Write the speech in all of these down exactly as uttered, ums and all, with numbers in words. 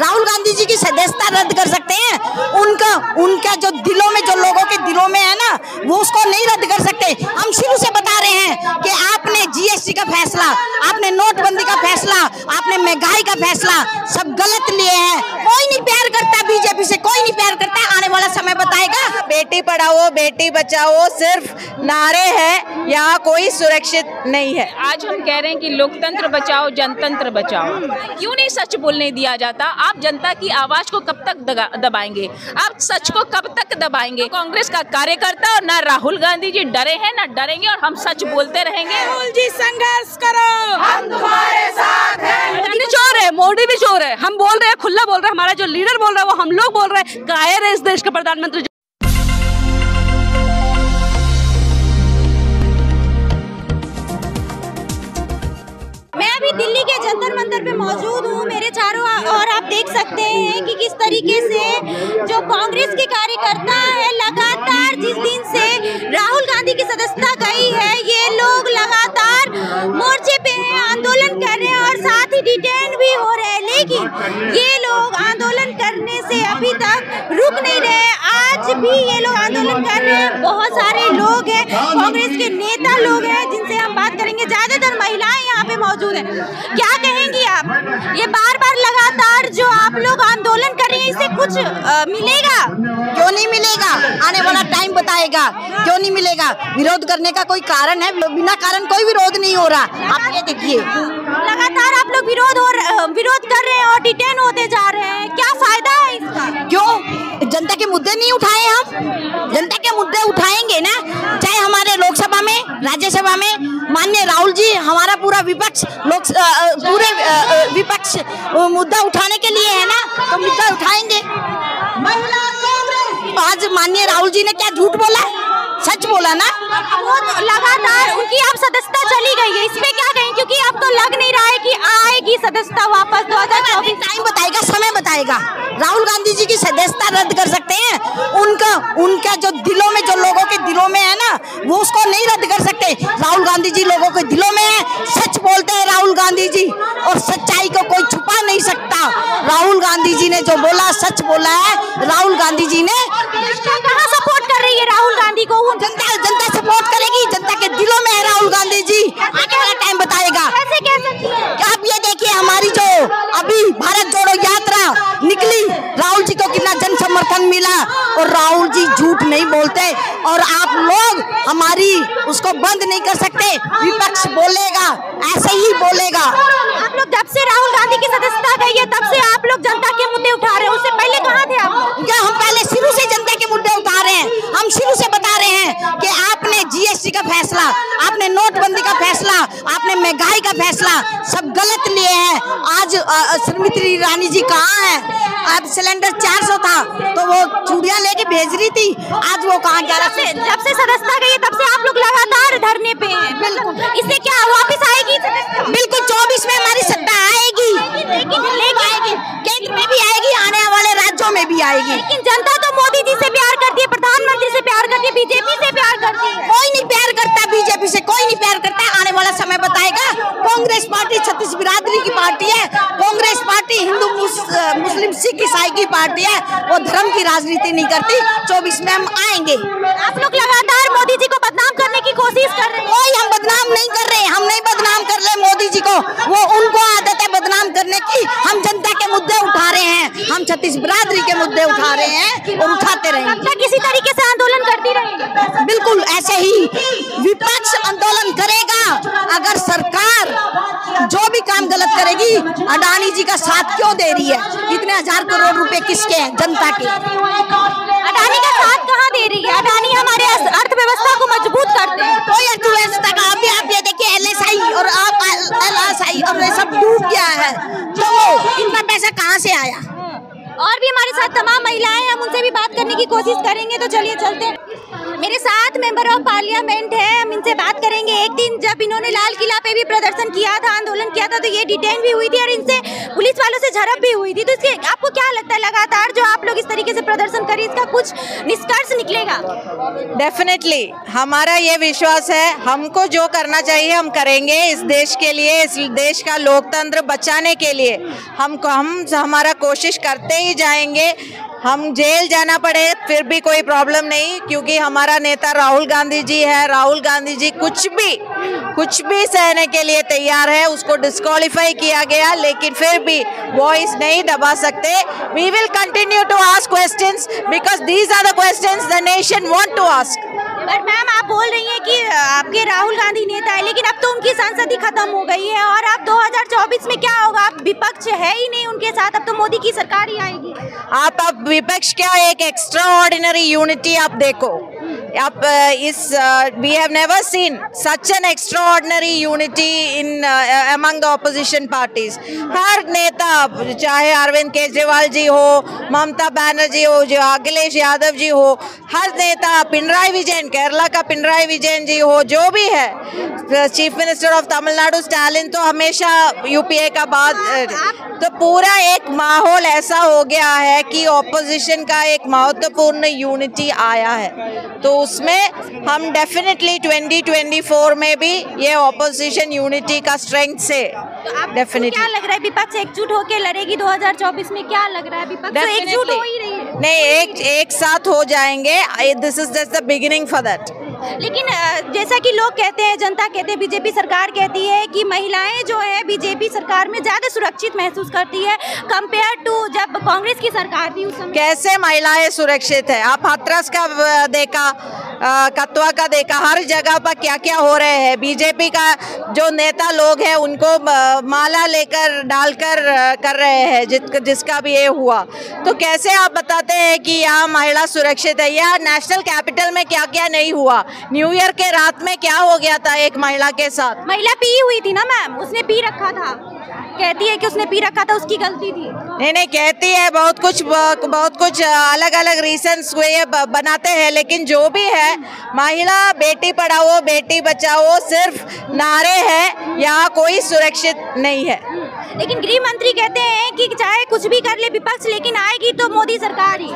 राहुल गांधी जी की सदस्यता रद्द कर सकते हैं। उनका उनका जो दिलों में, जो लोगों के दिलों में है ना, वो उसको नहीं रद्द कर सकते। हम शुरू से बता रहे हैं कि आपने जीएसटी का फैसला, आपने नोटबंदी का फैसला, आपने महंगाई का फैसला सब गलत लिए हैं। कोई नहीं प्यार करता बीजेपी से, कोई नहीं प्यार करता। आने वाला समय बताएगा। बेटी पढ़ाओ बेटी बचाओ सिर्फ नारे हैं, यहाँ कोई सुरक्षित नहीं है। आज हम कह रहे हैं कि लोकतंत्र बचाओ जनतंत्र बचाओ। क्यों नहीं सच बोलने दिया जाता? आप जनता की आवाज को कब तक दबाएंगे? आप सच को कब तक दबाएंगे? कांग्रेस का कार्यकर्ता और ना राहुल गांधी जी डरे हैं ना डरेंगे, और हम सच बोलते रहेंगे। राहुल जी संघर्ष करो, हम तुम्हारे साथ हैं। मोदी चोर है, मोदी भी चोर है। हम बोल रहे हैं, खुला बोल रहे हैं। हमारा जो लीडर बोल रहा है वो हम लोग बोल रहे हैं। कायर है इस देश के प्रधानमंत्री। दिल्ली के जंतर मंतर पे मौजूद हूँ मेरे चारों, और आप देख सकते हैं कि किस तरीके से जो कांग्रेस के कार्यकर्ता है, लगातार जिस दिन से राहुल गांधी की सदस्यता गई है, ये लोग लगातार मोर्चे पे हैं, आंदोलन कर रहे हैं और साथ ही डिटेन भी हो रहे हैं। लेकिन ये लोग आंदोलन करने से अभी तक रुक नहीं रहे। आज भी ये लोग आंदोलन कर रहे हैं। बहुत सारे लोग हैं, कांग्रेस के नेता लोग हैं, जिनसे हम बात करेंगे। ज्यादातर महिलाएं यहाँ पे मौजूद हैं। क्या कहेंगी आप? ये बार बार लगातार जो आप लोग आंदोलन कर रहे हैं, इससे कुछ आ, मिलेगा? क्यों नहीं मिलेगा? आने वाला टाइम बताएगा क्यों नहीं मिलेगा। विरोध करने का कोई कारण है? बिना कारण कोई विरोध नहीं हो रहा। आप ये देखिए, लगातार आप लोग विरोध और विरोध कर रहे हैं और डिटेन होते जा रहे हैं। क्या फायदा है इसका? क्यों जनता के मुद्दे नहीं उठाए? हम जनता के मुद्दे उठाएंगे ना, चाहे हमारे लोकसभा में, राज्यसभा में। माननीय राहुल जी, हमारा पूरा विपक्ष लोक पूरे विपक्ष मुद्दा उठाने के लिए है ना, तो मुद्दा उठाएंगे। आज माननीय राहुल जी ने क्या झूठ बोला? सच बोला ना। वो लगातार उनकी अब सदस्यता चली गई है, इसमें क्या कहें? क्योंकि अब तो लग नहीं रहा है कि आएगी सदस्यता वापस। दो हजार चौबीस टाइम बताएगा, समय बताएगा। राहुल गांधी जी की सदस्यता रद्द कर सकते हैं। उनका उनका जो दिलों में, जो लोगों के दिलों में है ना, वो उसको नहीं रद्द कर सकते। राहुल गांधी जी लोगों के दिलों में है। सच बोलते हैं राहुल गांधी जी, और सच्चाई को कोई छुपा नहीं सकता। राहुल गांधी जी ने जो बोला सच बोला है। राहुल गांधी जी ने कहाँ सपोर्ट कर रही है राहुल गांधी को? जनता जनता सपोर्ट करेगी। जनता के दिलों में है राहुल गांधी जी। आगे वाला टाइम बताएगा। कैसे कह सकती है? आप ये देखिए, हमारी जो अभी भारत जोड़ो यात्रा निकली, राहुल जी को कितना जन समर्थन मिला। और राहुल जी झूठ नहीं बोलते, और आप लोग हमारी उसको बंद नहीं कर सकते। विपक्ष बोलेगा, ऐसे ही बोलेगा। आप लोग जब से राहुल गांधी की सदस्यता गई है, तब से आप लोग जनता के मुद्दे उठा रहे हैं। उससे पहले कहाँ थे आप? क्या हम पहले शुरू से जनता के मुद्दे उठा रहे हैं। हम शुरू से बता रहे हैं कि आपने जीएसटी का फैसला, आपने नोटबंदी का फैसला, आपने महंगाई का फैसला सब गलत लिए हैं। आज स्मृति ईरानी जी कहाँ है? अब सिलेंडर चार सौ था तो वो चूड़िया लेके भेज रही थी, आज वो कहाँ ग्यारह से। जब से सदस्यता गई है तब से आप लोग लगातार धरने पे हैं। बिल्कुल। इससे क्या वापस आएगी? बिल्कुल, चौबीस में हमारी सत्ता आएगी। लेकिन लेकिन आएगी, केंद्र में भी आएगी, आने वाले राज्यों में भी आएगी। लेकिन जनता तो मोदी जी से प्यार करती है, प्रधानमंत्री से प्यार करती है, बीजेपी से प्यार करती है। कोई नहीं प्यार करता बीजेपी से, कोई नहीं प्यार करता। आने वाला समय बताएगा। कांग्रेस पार्टी छत्तीस बिरादरी की पार्टी है। कांग्रेस पार्टी हिंदू मुस्लिम सिख ईसाई की पार्टी है। वो धर्म की राजनीति नहीं करती। चौबीस में हम आएंगे। आप लोग लगातार मोदी जी को बदनाम करने की कोशिश कर रहे हैं। कोई हम बदनाम नहीं कर रहे, हम नहीं बदनाम कर रहे मोदी जी को। वो उनको आदत है बदनाम करने की। हम जनता के मुद्दे उठा रहे हैं, हम छत्तीस बिरादरी के मुद्दे उठा रहे हैं और उठाते रहेंगे। किसी तरीके से आंदोलन करती रहेंगे। बिल्कुल ऐसे ही विपक्ष आंदोलन करेगा। अगर सरकार जो भी काम गलत करेगी, अडानी जी का साथ क्यों दे रही है? इतने हजार करोड़ रुपए किसके हैं? जनता के। अडानी का साथ कहाँ दे रही है? अडानी हमारे अर्थव्यवस्था को मजबूत करते हैं। कोई अर्थव्यवस्था का अभी आप ये देखिए, एल एस आई और आप एल एस आई और ये सब डूब गया है, तो इनका पैसा कहाँ से आया? और भी हमारे साथ तमाम महिलाएं, हम उनसे भी बात करने की कोशिश करेंगे। तो चलिए चलते हैं। मेरे साथ मेंबर ऑफ पार्लियामेंट है, हम इनसे बात करेंगे। एक दिन जब इन्होंने लाल किला पे भी प्रदर्शन किया था, आंदोलन किया था, तो ये डिटेन भी हुई थी और इनसे पुलिस वालों से झड़प भी हुई थी। तो इसके आपको क्या लगता है, लगातार जो आप लोग इस तरीके से प्रदर्शन करें, इसका कुछ निष्कर्ष निकलेगा? डेफिनेटली हमारा ये विश्वास है, हमको जो करना चाहिए हम करेंगे इस देश के लिए, इस देश का लोकतंत्र बचाने के लिए। हम हम हमारा कोशिश करते ही जाएंगे। हम जेल जाना पड़े फिर भी कोई प्रॉब्लम नहीं, क्योंकि हमारा नेता राहुल गांधी जी है। राहुल गांधी जी कुछ भी कुछ भी सहने के लिए तैयार है। उसको डिस्क्वालीफाई किया गया लेकिन फिर भी वॉइस नहीं दबा सकते। We will continue to ask questions because these are the questions the nation want to ask. But ma'am आप बोल रही हैं कि आपके राहुल गांधी नेता है, लेकिन अब तो उनकी सांसद ही खत्म हो गई है और अब दो हज़ार चौबीस में क्या होगा? आप विपक्ष है ही नहीं उनके साथ, अब तो मोदी की सरकार ही आएगी। आप अब विपक्ष क्या, एक एक्स्ट्रा ऑर्डिनरी यूनिटी आप देखो। आप इस we have never seen such an extraordinary unity in among the opposition parties. हर नेता, चाहे अरविंद केजरीवाल जी हो, ममता बनर्जी हो, जो अखिलेश यादव जी हो, हर नेता, पिनराई विजयन, केरला का पिनराई विजयन जी हो, जो भी है chief minister of Tamil Nadu Stalin, तो हमेशा यूपीए का बात। तो पूरा एक माहौल ऐसा हो गया है कि ऑपोजिशन का एक महत्वपूर्ण यूनिटी आया है। तो उसमें हम डेफिनेटली ट्वेंटी ट्वेंटी फोर में भी ये ऑपोजिशन यूनिटी का स्ट्रेंथ से डेफिनेटली। तो क्या लग रहा है विपक्ष एकजुट होकर लड़ेगी दो हज़ार चौबीस में? क्या लग रहा है विपक्ष तो एकजुट हो ही रही है? नहीं, एक एक साथ हो जाएंगे। This is just the beginning for that. लेकिन जैसा कि लोग कहते हैं, जनता कहते हैं, बीजेपी सरकार कहती है कि महिलाएं जो है बीजेपी सरकार में ज़्यादा सुरक्षित महसूस करती है कंपेयर टू जब कांग्रेस की सरकार थी उस समय। कैसे महिलाएं सुरक्षित है? आप हाथरस का देखा, कतवा का देखा, हर जगह पर क्या क्या हो रहे हैं। बीजेपी का जो नेता लोग हैं उनको माला लेकर डालकर कर रहे हैं, जित जिसका भी ये हुआ। तो कैसे आप बताते हैं कि यहाँ महिला सुरक्षित है? यहाँ नेशनल कैपिटल में क्या क्या नहीं हुआ। न्यू ईयर के रात में क्या हो गया था एक महिला के साथ? महिला पी हुई थी ना मैम, उसने पी रखा था। कहती है कि उसने पी रखा था, उसकी गलती थी। नहीं नहीं, कहती है बहुत कुछ, बहुत कुछ अलग अलग रीजंस ये बनाते हैं, लेकिन जो भी है महिला, बेटी पढ़ाओ बेटी बचाओ सिर्फ नारे हैं, यहाँ कोई सुरक्षित नहीं है। लेकिन गृह मंत्री कहते हैं कि चाहे कुछ भी कर ले विपक्ष, लेकिन आएगी तो मोदी सरकार ही।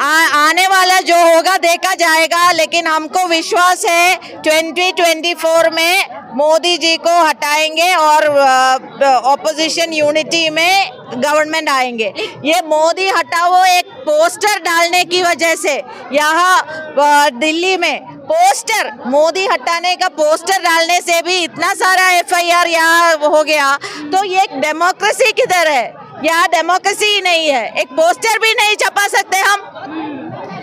आ, आने वाला जो होगा देखा जाएगा, लेकिन हमको विश्वास है ट्वेंटी ट्वेंटी फोर में मोदी जी को हटाएंगे और ऑपोजिशन यूनिटी में गवर्नमेंट आएंगे। ये मोदी हटाओ एक पोस्टर डालने की वजह से यहाँ दिल्ली में पोस्टर, मोदी हटाने का पोस्टर डालने से भी इतना सारा एफ आई आर यहाँ हो गया। तो ये एक डेमोक्रेसी किधर है? यहाँ डेमोक्रेसी नहीं है, एक पोस्टर भी नहीं छपा सकते हम।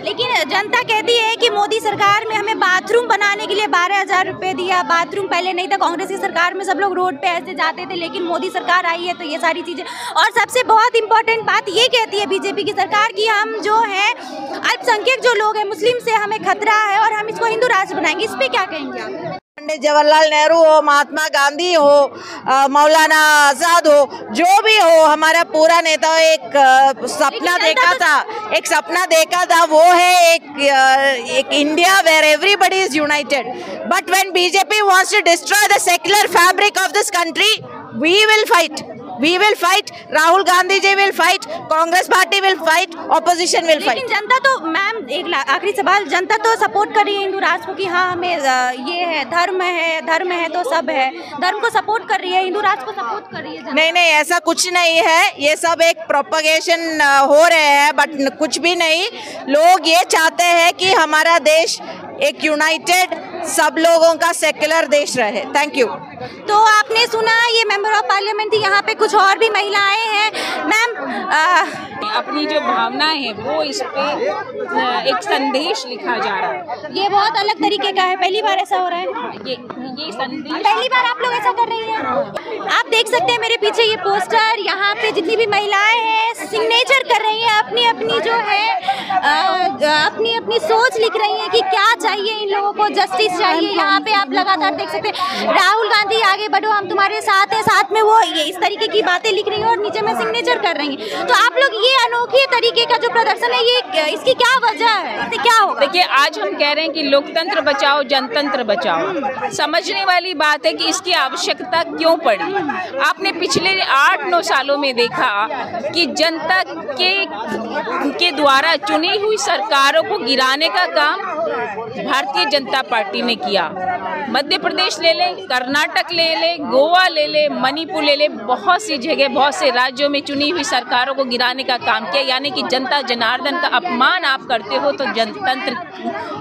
लेकिन जनता कहती है कि मोदी सरकार में हमें बाथरूम बनाने के लिए बारह हजार रुपये दिया। बाथरूम पहले नहीं था, कांग्रेस की सरकार में सब लोग रोड पे ऐसे जाते थे, लेकिन मोदी सरकार आई है तो ये सारी चीज़ें। और सबसे बहुत इम्पोर्टेंट बात ये कहती है बीजेपी की सरकार कि हम जो है अल्पसंख्यक जो लोग हैं मुस्लिम से हमें खतरा है और हम इसको हिंदू राष्ट्र बनाएंगे। इस पर क्या कहेंगे आप? जवाहरलाल नेहरू हो, महात्मा गांधी हो, मौलाना आजाद हो, जो भी हो, हमारा पूरा नेता एक सपना देखा तो... था एक सपना देखा था वो है एक एक India where everybody is united. But when BJP wants to destroy the secular fabric of this country, we will fight, we will fight. Rahul Gandhi ji will fight, Congress party will fight, opposition will fight. लेकिन जनता तो ma'am, एक आखिरी सवाल, जनता तो support कर रही है हिंदू राष्ट्र को कि हाँ हमें ये है, धर्म है, धर्म है तो सब है, धर्म को सपोर्ट कर रही है, हिंदू राष्ट्र को सपोर्ट कर रही है। नहीं नहीं, ऐसा कुछ नहीं है, ये सब एक प्रोपगेशन हो रहे हैं, बट कुछ भी नहीं। लोग ये चाहते हैं कि हमारा देश एक यूनाइटेड, सब लोगों का सेक्युलर देश रहे। Thank you. तो आपने सुना ये मेंबर ऑफ पार्लियामेंट थी, यहाँ पे कुछ और भी महिलाएं हैं। मैम अपनी जो भावना है वो इस पे एक संदेश लिखा जा रहा है, ये बहुत अलग तरीके का है, पहली बार ऐसा हो रहा है। ये ये संदेश पहली बार आप लोग ऐसा कर रही हैं। आप देख सकते हैं मेरे पीछे ये पोस्टर, यहाँ पे जितनी भी महिलाएं हैं सिग्नेचर कर रही हैं, अपनी अपनी जो है अपनी अपनी सोच लिख रही हैं कि क्या चाहिए इन लोगों को, जस्टिस चाहिए। यहाँ पे आप लगातार देख सकते हैं, राहुल गांधी आगे बढ़ो, हम तुम्हारे साथ हैं, साथ में वो ये इस तरीके की बातें लिख रही हैं और नीचे में सिग्नेचर कर रही हैं। तो आप लोग ये अनोखे तरीके का जो प्रदर्शन है, ये इसकी क्या वजह है, इससे क्या होगा? देखिए आज हम कह रहे हैं कि लोकतंत्र बचाओ, जनतंत्र बचाओ। समझने वाली बात है कि इसकी आवश्यकता क्यों पड़ी। आपने पिछले आठ नौ सालों में देखा कि जनता के के द्वारा चुनी हुई सरकारों को गिराने का काम भारतीय जनता पार्टी ने किया। मध्य प्रदेश ले ले, कर्नाटक ले ले, गोवा ले ले, मणिपुर ले ले, बहुत सी जगह बहुत से राज्यों में चुनी हुई सरकारों को गिराने का काम किया। यानी कि जनता जनार्दन का अपमान आप करते हो तो जनतंत्र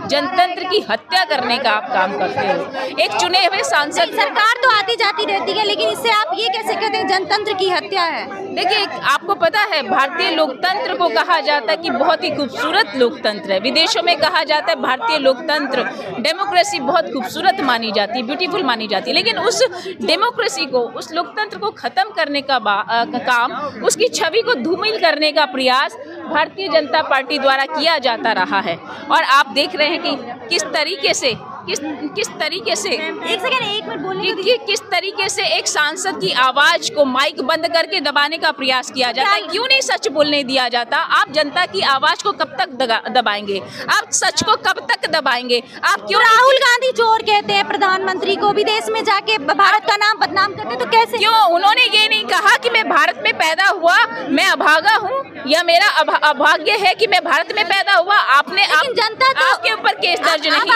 जनतंत्र की हत्या करने का आप काम करते हो। एक चुने हुए सांसद, सरकार तो आती जाती रहती है, लेकिन इससे आप ये कैसे कहते हैं जनतंत्र की हत्या है? देखिए, आपको पता है भारतीय लोकतंत्र को कहा जाता है कि बहुत ही खूबसूरत लोकतंत्र है। विदेशों में कहा जाता है भारतीय लोकतंत्र, डेमोक्रेसी बहुत खूबसूरत मानी जाती है, ब्यूटीफुल मानी जाती है। लेकिन उस डेमोक्रेसी को, उस लोकतंत्र को ख़त्म करने का, आ, का काम, उसकी छवि को धूमिल करने का प्रयास भारतीय जनता पार्टी द्वारा किया जाता रहा है। और आप देख रहे हैं कि किस तरीके से किस किस तरीके से एक सेकंड एक मिनट बोलिए कि, कि किस तरीके से एक सांसद की आवाज़ को माइक बंद करके दबाने का प्रयास किया जाता है। क्यों नहीं सच बोलने दिया जाता? आप जनता की आवाज़ को कब तक दबाएंगे? आप सच को कब तक दबाएंगे? आप क्यों राहुल गांधी चोर कहते हैं प्रधानमंत्री को, विदेश में जाके भारत का नाम बदनाम करते हैं, तो कैसे? क्यों उन्होंने ये नहीं कहा कि मैं भारत में पैदा हुआ, मैं अभागा हूँ, या मेरा अभाग्य है कि मैं भारत में पैदा हुआ? आपने जनता आपके ऊपर केस दर्ज नहीं।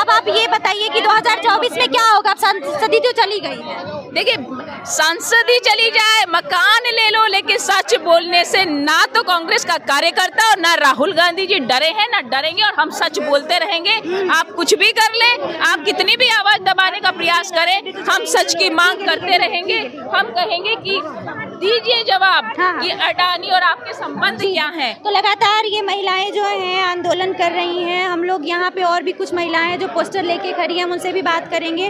आप ये बताइए कि दो हज़ार चौबीस में क्या होगा? संसदी तो चली गई है। देखिए, संसदी चली जाए, मकान ले लो, लेकिन सच बोलने से ना तो कांग्रेस का कार्यकर्ता और ना राहुल गांधी जी डरे हैं, ना डरेंगे। और हम सच बोलते रहेंगे। आप कुछ भी कर लें, आप कितनी भी आवाज़ दबाने का प्रयास करें, हम सच की मांग करते रहेंगे। हम कहेंगे कि दीजिए जवाब कि अडानी और आपके संबंध क्या हैं। तो लगातार ये महिलाएं जो हैं आंदोलन कर रही हैं। हम लोग यहाँ पे और भी कुछ महिलाएं जो पोस्टर लेके खड़ी हैं, उनसे भी बात करेंगे।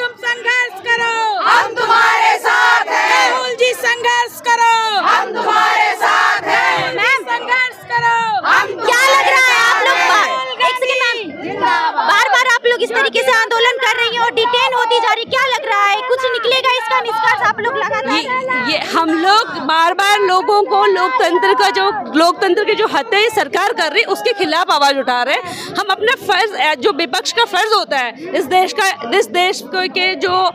तुम संघर्ष करो, हम तुम्हारे साथ हैं। राहुल जी संघर्ष करो, हम तुम्हारे साथ हैं। मैम संघर्ष करो, हम क्या लग रहा है आप लोग बार एक सेकंड मैम बार बार आप लोग इस तरीके से आंदोलन कर रही है और डिटेन होती जा रही, क्या लग रहा है? कुछ निकलेगा इसका निष्कर्ष? आप लोग लगातार ये हम लोग बार बार लोगों को लोकतंत्र का जो लोकतंत्र के जो हत्या ये सरकार कर रही है उसके खिलाफ आवाज़ उठा रहे हैं। हम अपना फर्ज, जो विपक्ष का फर्ज होता है, इस देश का इस देश के जो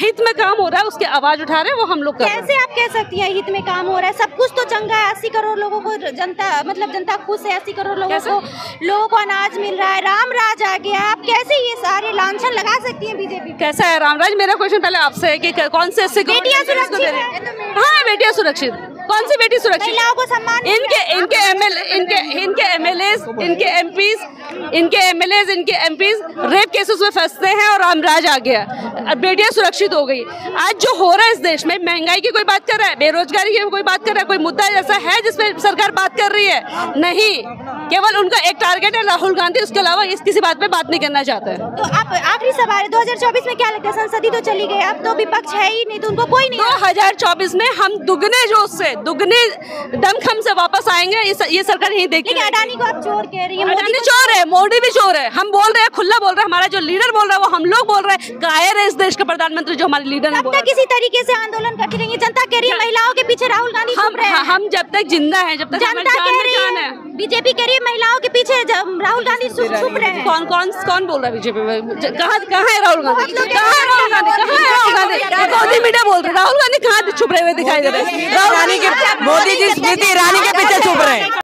हित में काम हो रहा है उसकी आवाज़ उठा रहे हैं, वो हम लोग कर रहे हैं। कैसे आप कह सकती हैं हित में काम हो रहा है? सब कुछ तो चंगा है, अस्सी करोड़ लोगों को जनता मतलब जनता खुश है, अस्सी करोड़ लोगों को लोगों को अनाज मिल रहा है, राम राज आ गया। आप कैसे ये सारे लांछन लगा सकती है बीजेपी? कैसा है राम राज? मेरा क्वेश्चन पहले आपसे है कि कौन से अस्सी करोड़ को दे रहे हैं? हाँ, बेटियाँ सुरक्षित, कौन सी बेटी सुरक्षित? महिलाओं को सम्मान, इनके इनके एमएल इनके इनके एमएलएस, इनके एमपीज, इनके एमएलएस, इनके एमपीज रेप केसेस में फंसते हैं और रामराज आ गया, बेटियां सुरक्षित हो गई। आज जो हो रहा है इस देश में, महंगाई की कोई बात कर रहा है? बेरोजगारी की कोई बात कर रहा है? कोई मुद्दा ऐसा है जिसमें सरकार बात कर रही है? नहीं, केवल उनका एक टारगेट है राहुल गांधी, उसके अलावा इस किसी बात पे बात नहीं करना चाहता है। तो आप आखिरी सवाल, दो हज़ार चौबीस में क्या लगता है? संसदी तो चली गई, अब तो विपक्ष है ही नहीं, तो उनको कोई नहीं। दो हज़ार चौबीस में हम दुगने जोश से, दुगने दमखम से वापस आएंगे, ये सरकार नहीं देखी। अडानी को आप चोर कह रही है? अडानी चोर है, मोदी भी चोर है। हम बोल रहे हैं, खुला बोल रहे हैं, हमारा जो लीडर बोल रहा है वो हम लोग बोल रहे हैं। कायर है इस देश का प्रधानमंत्री जो हमारे लीडर है। किसी तरीके से आंदोलन करती रहेंगे। जनता कह रही है महिलाओं के पीछे राहुल गांधी घूम रहे हैं। हम जब तक जिंदा है, जब तक जनता कह रही है, बीजेपी कह रही है महिलाओं के पीछे राहुल गांधी छुप रहे हैं। कौन कौन कौन बोल रहा है बीजेपी में? कहाँ कहाँ है राहुल गांधी? कहाँ है राहुल गांधी? कहाँ है राहुल गांधी? मोदी मीडिया बोल रहे हैं, राहुल गांधी कहाँ छुप रहे हुए दिखाई दे रहे हैं? राहुल गांधी के, मोदी जी स्मृति ईरानी के पीछे छुप रहे हैं।